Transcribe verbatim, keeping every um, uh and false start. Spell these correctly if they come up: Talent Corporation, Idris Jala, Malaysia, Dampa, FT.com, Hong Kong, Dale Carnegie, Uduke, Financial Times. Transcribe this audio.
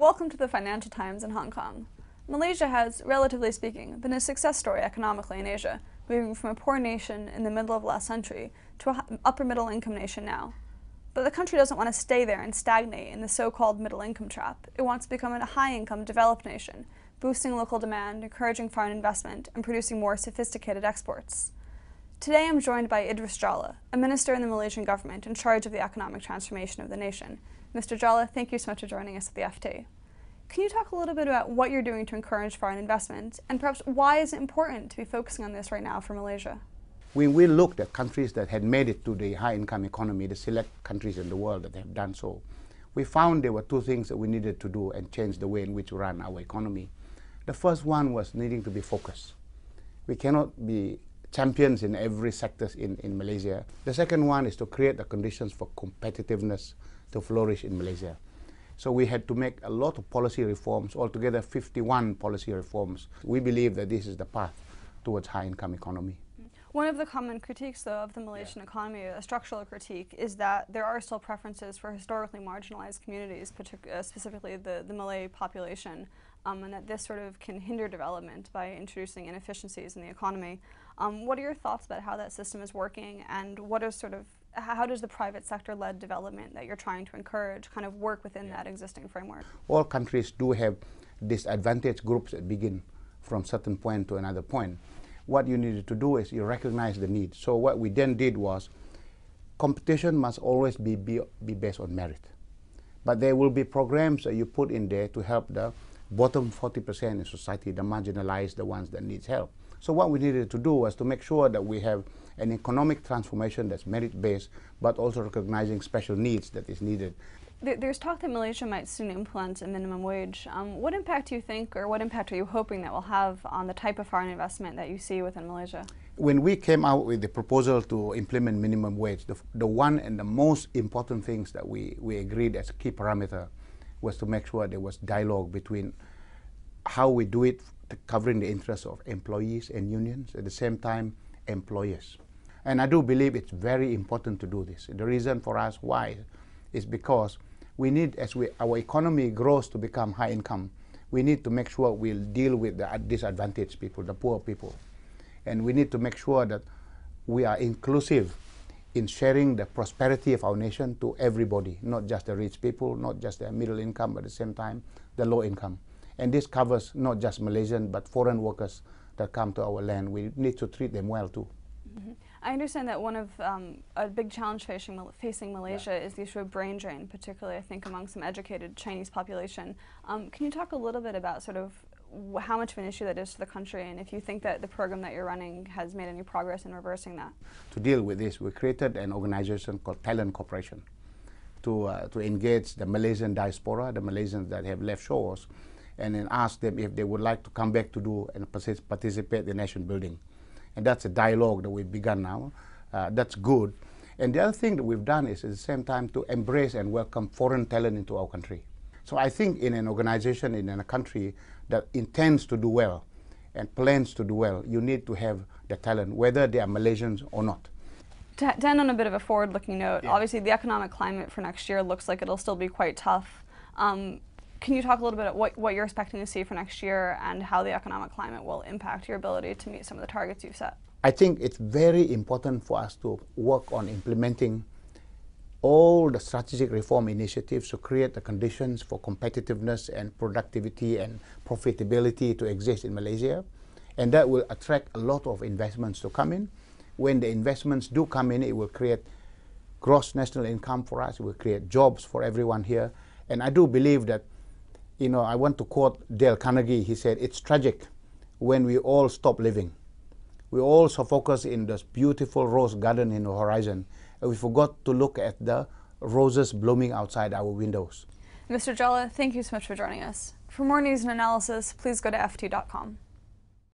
Welcome to the Financial Times in Hong Kong. Malaysia has, relatively speaking, been a success story economically in Asia, moving from a poor nation in the middle of last century to an upper-middle-income nation now. But the country doesn't want to stay there and stagnate in the so-called middle-income trap. It wants to become a high-income developed nation, boosting local demand, encouraging foreign investment, and producing more sophisticated exports. Today I'm joined by Idris Jala, a minister in the Malaysian government in charge of the economic transformation of the nation. Mister Jala, thank you so much for joining us at the F T. Can you talk a little bit about what you're doing to encourage foreign investment, and perhaps why is it important to be focusing on this right now for Malaysia? When we looked at countries that had made it to the high-income economy, the select countries in the world that have done so, we found there were two things that we needed to do and change the way in which we run our economy. The first one was needing to be focused. We cannot be champions in every sector in, in Malaysia. The second one is to create the conditions for competitiveness to flourish in Malaysia. So we had to make a lot of policy reforms, altogether fifty-one policy reforms. We believe that this is the path towards high-income economy. One of the common critiques, though, of the Malaysian yeah. economy, a structural critique, is that there are still preferences for historically marginalized communities, uh, specifically the, the Malay population, um, and that this sort of can hinder development by introducing inefficiencies in the economy. Um, what are your thoughts about how that system is working, and what is sort of how does the private sector-led development that you're trying to encourage kind of work within yeah. that existing framework? All countries do have disadvantaged groups that begin from certain point to another point. What you needed to do is you recognize the need. So what we then did was competition must always be, be, be based on merit. But there will be programs that you put in there to help the bottom forty percent in society, the marginalized, the ones that need help. So what we needed to do was to make sure that we have an economic transformation that's merit-based, but also recognizing special needs that is needed. There, there's talk that Malaysia might soon implement a minimum wage. Um, what impact do you think, or what impact are you hoping that will have on the type of foreign investment that you see within Malaysia? When we came out with the proposal to implement minimum wage, the, the one and the most important things that we, we agreed as a key parameter was to make sure there was dialogue between how we do it, covering the interests of employees and unions, at the same time employers. And I do believe it's very important to do this. The reason for us why is because we need, as we, our economy grows to become high income, we need to make sure we'll deal with the disadvantaged people, the poor people. And we need to make sure that we are inclusive in sharing the prosperity of our nation to everybody, not just the rich people, not just the middle income, but at the same time the low income. And this covers not just Malaysian, but foreign workers that come to our land. We need to treat them well, too. Mm-hmm. I understand that one of um, a big challenge facing, facing Malaysia yeah. is the issue of brain drain, particularly, I think, among some educated Chinese population. Um, can you talk a little bit about sort of how much of an issue that is to the country, and if you think that the program that you're running has made any progress in reversing that? To deal with this, we created an organization called Talent Corporation to, uh, to engage the Malaysian diaspora, the Malaysians that have left shores, and then ask them if they would like to come back to do and participate in the nation building. And that's a dialogue that we've begun now. Uh, that's good. And the other thing that we've done is at the same time to embrace and welcome foreign talent into our country. So I think in an organization, in a country that intends to do well and plans to do well, you need to have the talent, whether they are Malaysians or not. To, to end on a bit of a forward-looking note, yeah. obviously the economic climate for next year looks like it'll still be quite tough. Um, Can you talk a little bit about what, what you're expecting to see for next year and how the economic climate will impact your ability to meet some of the targets you've set? I think it's very important for us to work on implementing all the strategic reform initiatives to create the conditions for competitiveness and productivity and profitability to exist in Malaysia. And that will attract a lot of investments to come in. When the investments do come in, it will create gross national income for us, it will create jobs for everyone here. And I do believe that, you know, I want to quote Dale Carnegie. He said, it's tragic when we all stop living. We all so focus in this beautiful rose garden in the horizon, and we forgot to look at the roses blooming outside our windows. Mister Jala, thank you so much for joining us. For more news and analysis, please go to F T dot com.